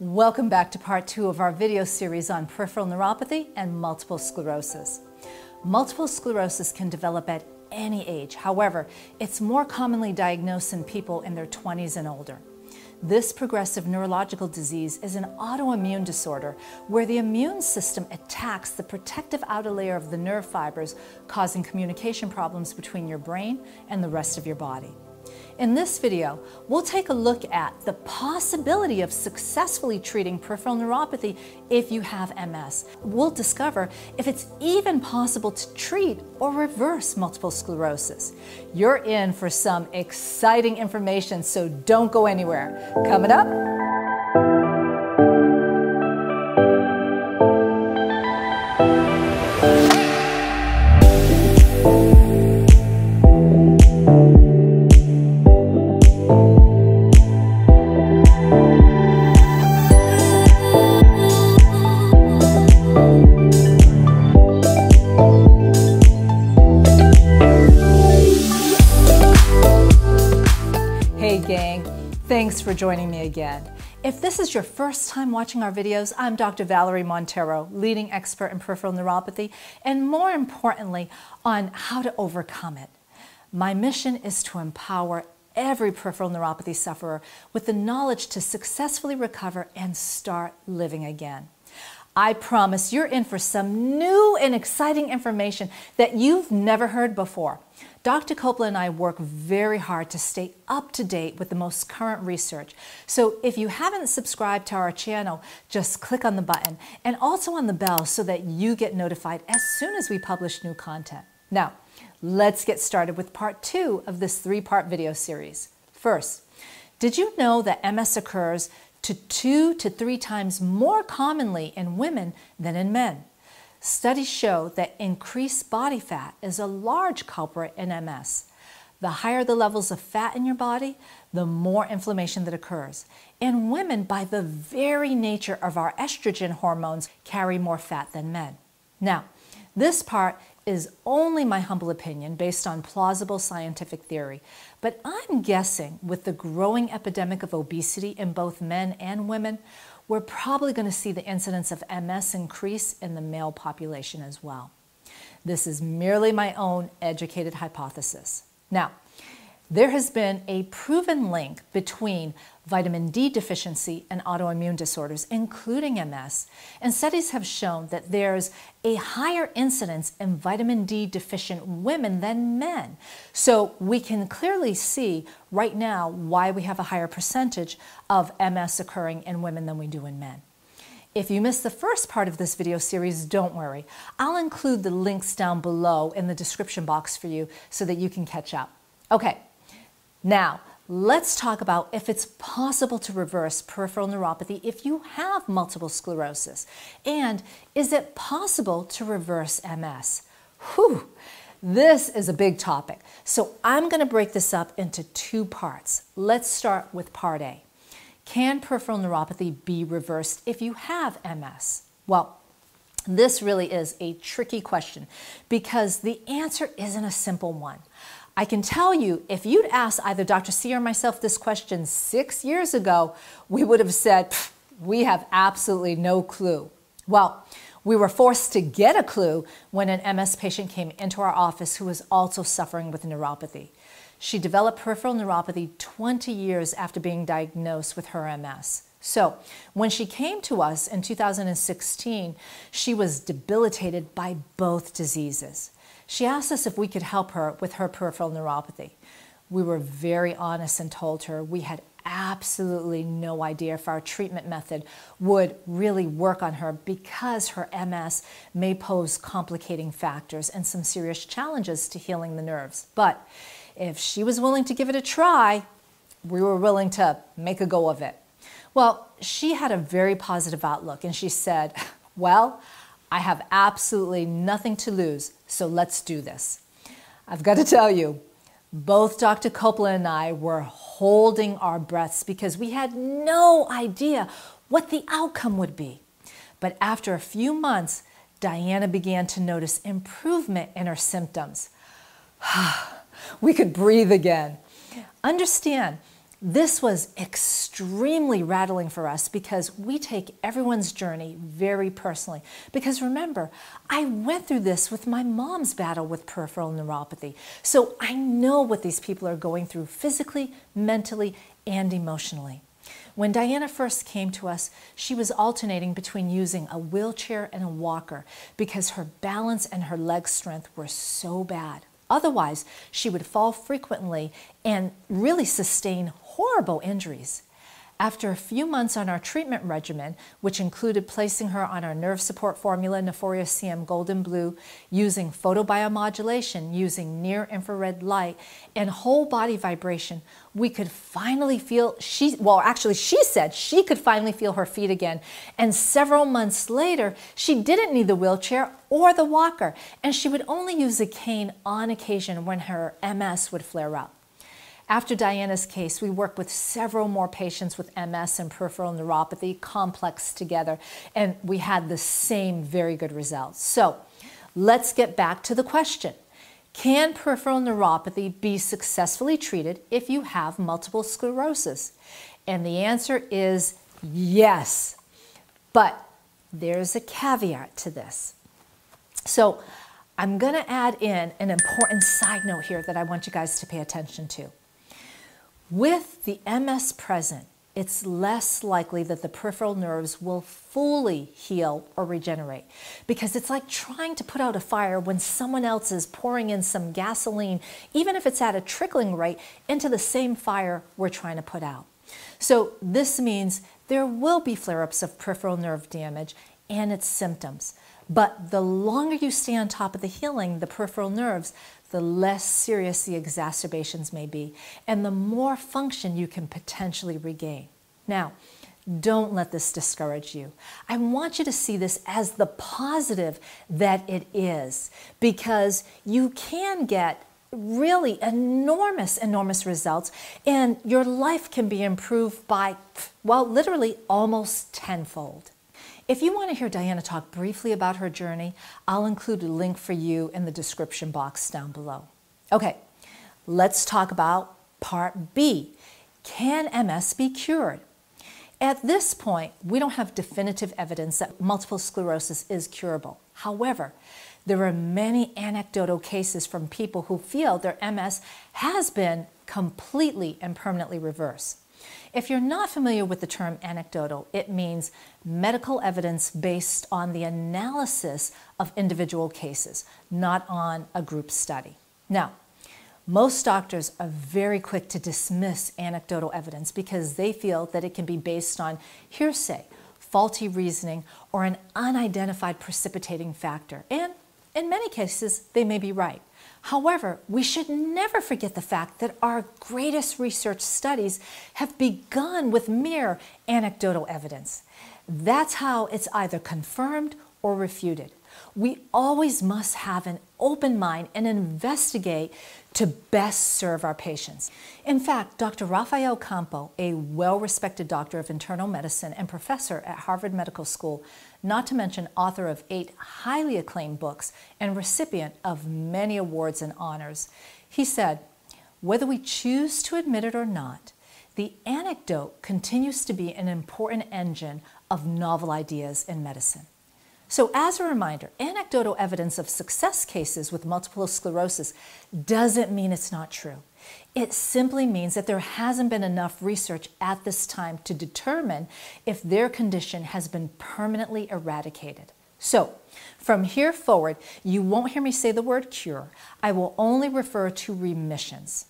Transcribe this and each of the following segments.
Welcome back to part two of our video series on peripheral neuropathy and multiple sclerosis. Multiple sclerosis can develop at any age. However, it's more commonly diagnosed in people in their 20s and older. This progressive neurological disease is an autoimmune disorder where the immune system attacks the protective outer layer of the nerve fibers, causing communication problems between your brain and the rest of your body. In this video, we'll take a look at the possibility of successfully treating peripheral neuropathy if you have MS. We'll discover if it's even possible to treat or reverse multiple sclerosis. You're in for some exciting information, so don't go anywhere. Coming up. Thanks for joining me again. If this is your first time watching our videos, I'm Dr. Valerie Monteiro, leading expert in peripheral neuropathy, and more importantly, on how to overcome it. My mission is to empower every peripheral neuropathy sufferer with the knowledge to successfully recover and start living again. I promise you're in for some new and exciting information that you've never heard before. Dr. Coppola and I work very hard to stay up to date with the most current research. So if you haven't subscribed to our channel, just click on the button and also on the bell so that you get notified as soon as we publish new content. Now, let's get started with part two of this three-part video series. First, did you know that MS occurs to 2 to 3 times more commonly in women than in men? Studies show that increased body fat is a large culprit in MS. The higher the levels of fat in your body, the more inflammation that occurs. And women, by the very nature of our estrogen hormones, carry more fat than men. Now, this part is only my humble opinion based on plausible scientific theory, but I'm guessing with the growing epidemic of obesity in both men and women, we're probably going to see the incidence of MS increase in the male population as well. This is merely my own educated hypothesis. Now, there has been a proven link between vitamin D deficiency and autoimmune disorders, including MS, and studies have shown that there's a higher incidence in vitamin D deficient women than men. So we can clearly see right now why we have a higher percentage of MS occurring in women than we do in men. If you missed the first part of this video series, don't worry. I'll include the links down below in the description box for you so that you can catch up. Okay. Now, let's talk about if it's possible to reverse peripheral neuropathy if you have multiple sclerosis, and is it possible to reverse MS? Whew, this is a big topic, so I'm going to break this up into two parts. Let's start with part A. Can peripheral neuropathy be reversed if you have MS? Well, this really is a tricky question because the answer isn't a simple one. I can tell you, if you'd asked either Dr. C or myself this question 6 years ago, we would have said, we have absolutely no clue. Well, we were forced to get a clue when an MS patient came into our office who was also suffering with neuropathy. She developed peripheral neuropathy 20 years after being diagnosed with her MS. So when she came to us in 2016, she was debilitated by both diseases. She asked us if we could help her with her peripheral neuropathy. We were very honest and told her we had absolutely no idea if our treatment method would really work on her because her MS may pose complicating factors and some serious challenges to healing the nerves. But if she was willing to give it a try, we were willing to make a go of it. Well, she had a very positive outlook and she said, well, I have absolutely nothing to lose, so let's do this. I've got to tell you, both Dr. Coppola and I were holding our breaths because we had no idea what the outcome would be. But after a few months, Diana began to notice improvement in her symptoms. We could breathe again. Understand, This was extremely rattling for us because we take everyone's journey very personally. Because remember, I went through this with my mom's battle with peripheral neuropathy. So I know what these people are going through physically, mentally, and emotionally. When Diana first came to us, she was alternating between using a wheelchair and a walker because her balance and her leg strength were so bad. Otherwise, she would fall frequently and really sustain horrible injuries. After a few months on our treatment regimen, which included placing her on our nerve support formula, Nuphoria CM Golden Blue, using photobiomodulation, using near-infrared light, and whole-body vibration, we could finally feel, she said she could finally feel her feet again. And several months later, she didn't need the wheelchair or the walker, and she would only use a cane on occasion when her MS would flare up. After Diana's case, we worked with several more patients with MS and peripheral neuropathy, complex together, and we had the same very good results. So let's get back to the question. Can peripheral neuropathy be successfully treated if you have multiple sclerosis? And the answer is yes, but there's a caveat to this. So I'm gonna add in an important side note here that I want you guys to pay attention to. With the MS present, it's less likely that the peripheral nerves will fully heal or regenerate, because it's like trying to put out a fire when someone else is pouring in some gasoline, even if it's at a trickling rate, into the same fire we're trying to put out. So this means there will be flare-ups of peripheral nerve damage and its symptoms. But the longer you stay on top of the healing, the peripheral nerves, the less serious the exacerbations may be, and the more function you can potentially regain. Now, don't let this discourage you. I want you to see this as the positive that it is, because you can get really enormous results, and your life can be improved by, well, literally almost tenfold. If you want to hear Diana talk briefly about her journey, I'll include a link for you in the description box down below. Okay, let's talk about part B. Can MS be cured? At this point, we don't have definitive evidence that multiple sclerosis is curable. However, there are many anecdotal cases from people who feel their MS has been completely and permanently reversed. If you're not familiar with the term anecdotal, it means medical evidence based on the analysis of individual cases, not on a group study. Now, most doctors are very quick to dismiss anecdotal evidence because they feel that it can be based on hearsay, faulty reasoning, or an unidentified precipitating factor. And in many cases, they may be right. However, we should never forget the fact that our greatest research studies have begun with mere anecdotal evidence. That's how it's either confirmed or refuted. We always must have an open mind and investigate to best serve our patients. In fact, Dr. Rafael Campo, a well-respected doctor of internal medicine and professor at Harvard Medical School, not to mention author of 8 highly acclaimed books and recipient of many awards and honors, he said, "Whether we choose to admit it or not, the anecdote continues to be an important engine of novel ideas in medicine." So as a reminder, anecdotal evidence of success cases with multiple sclerosis doesn't mean it's not true. It simply means that there hasn't been enough research at this time to determine if their condition has been permanently eradicated. So from here forward, you won't hear me say the word cure. I will only refer to remissions.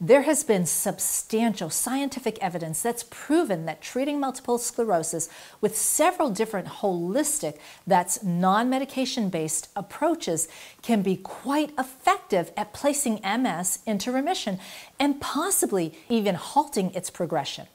There has been substantial scientific evidence that's proven that treating multiple sclerosis with several different holistic, that's non-medication based approaches can be quite effective at placing MS into remission and possibly even halting its progression.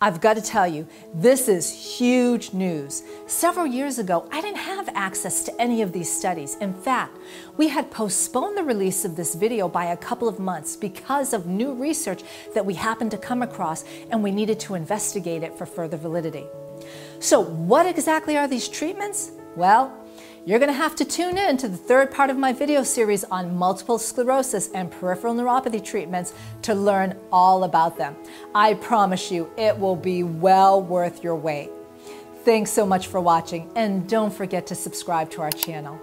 I've got to tell you, this is huge news. Several years ago, I didn't have access to any of these studies. In fact, we had postponed the release of this video by a couple of months because of new research that we happened to come across, and we needed to investigate it for further validity. So what exactly are these treatments? Well, You're going to have to tune in to the third part of my video series on multiple sclerosis and peripheral neuropathy treatments to learn all about them. I promise you, it will be well worth your wait. Thanks so much for watching, and don't forget to subscribe to our channel.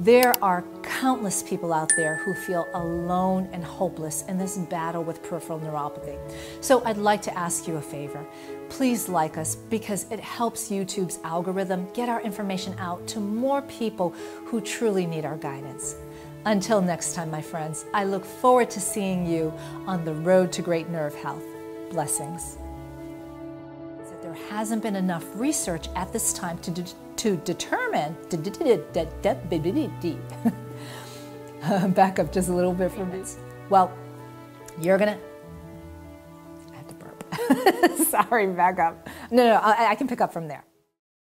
There are countless people out there who feel alone and hopeless in this battle with peripheral neuropathy. So I'd like to ask you a favor. Please like us, because it helps YouTube's algorithm get our information out to more people who truly need our guidance. Until next time, my friends, I look forward to seeing you on the road to great nerve health. Blessings. There hasn't been enough research at this time to determine. Back up just a little bit for me. Well, you're gonna. I have to burp. Sorry, back up. No, I can pick up from there.